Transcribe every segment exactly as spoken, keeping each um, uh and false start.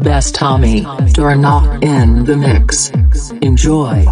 Bestami Turna in the mix. Enjoy.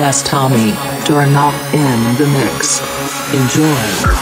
Bestami Turna in the mix. Enjoy.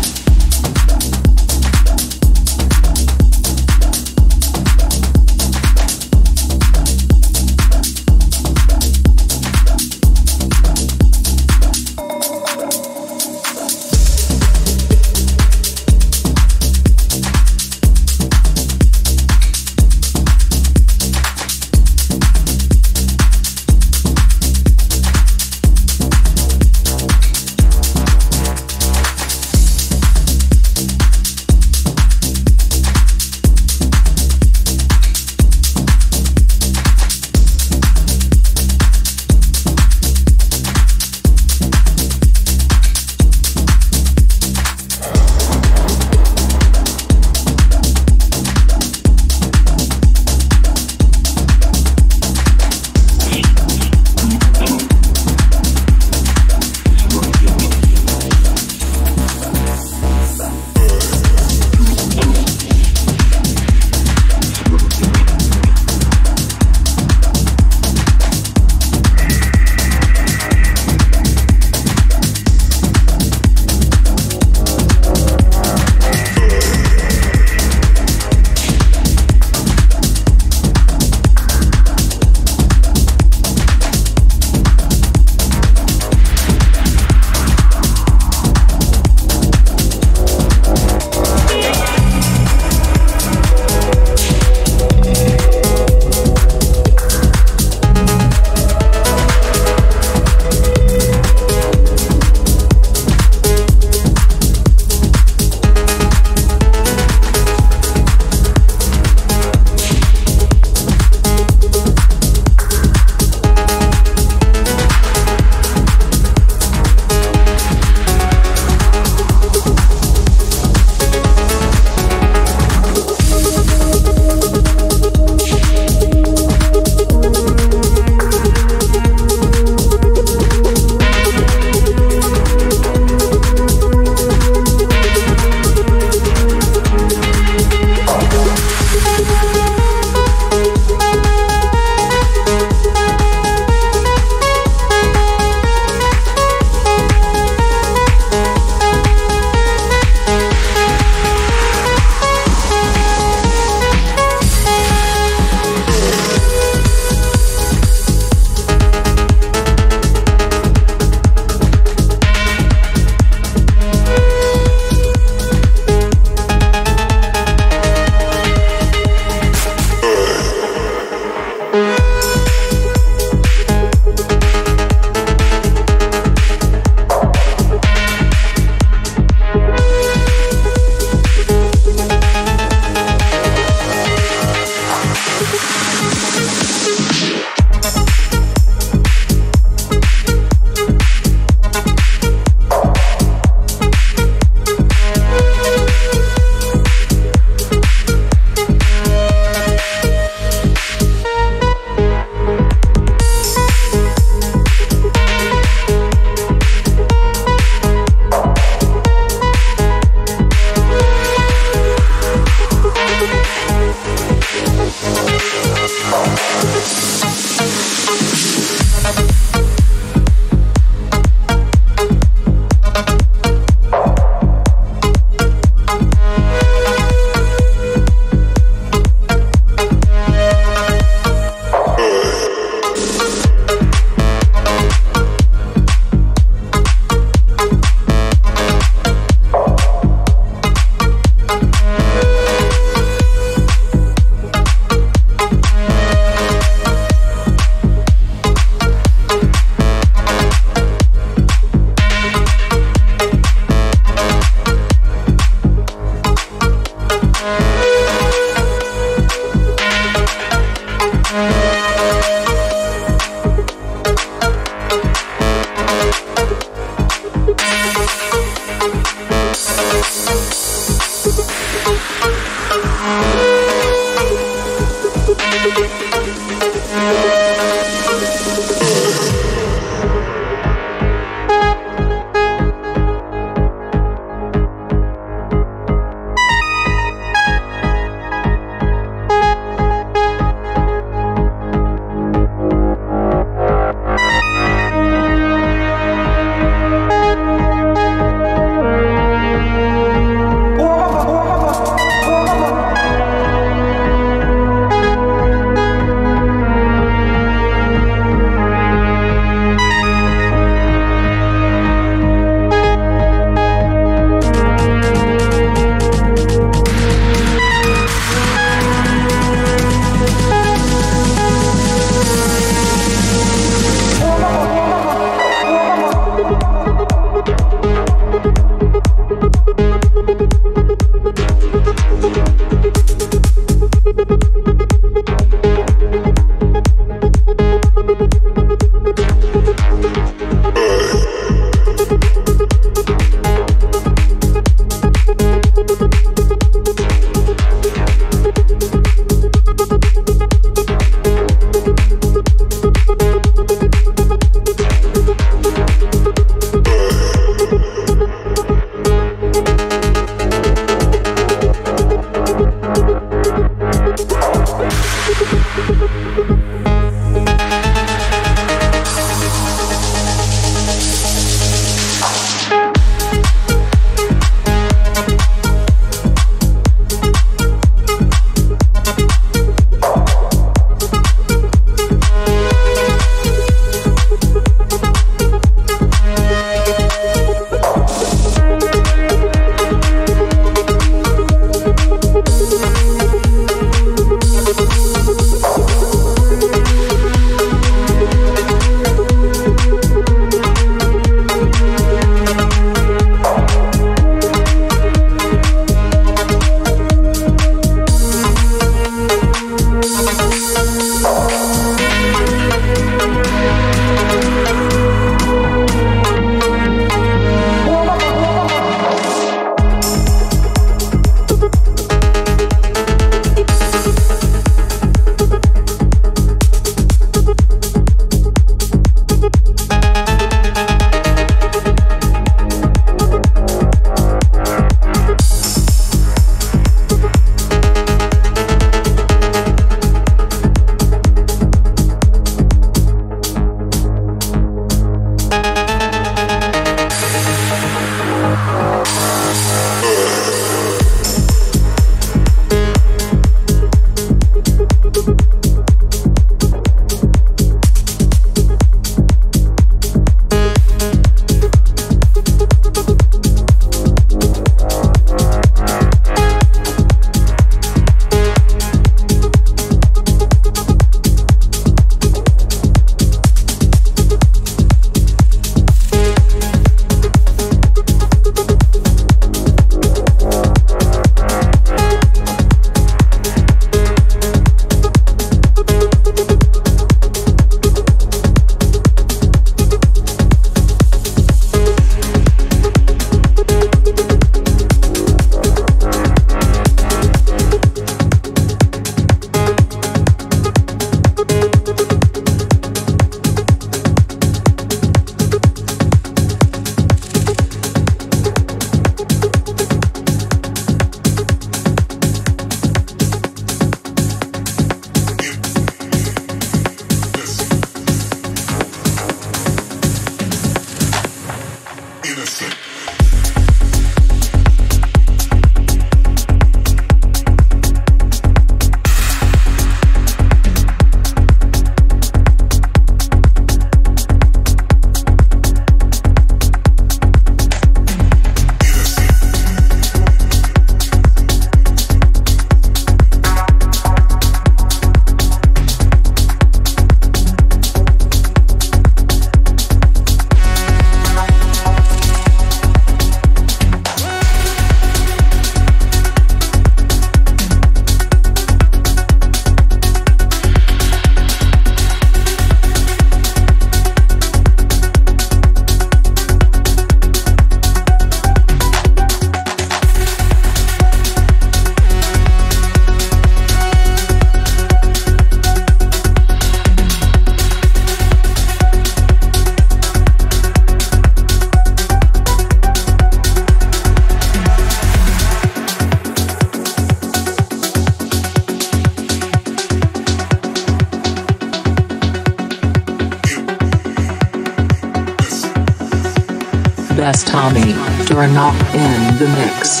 Bestami Turna in the mix.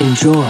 Enjoy.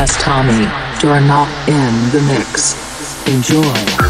Bestami Turna in the mix. Enjoy.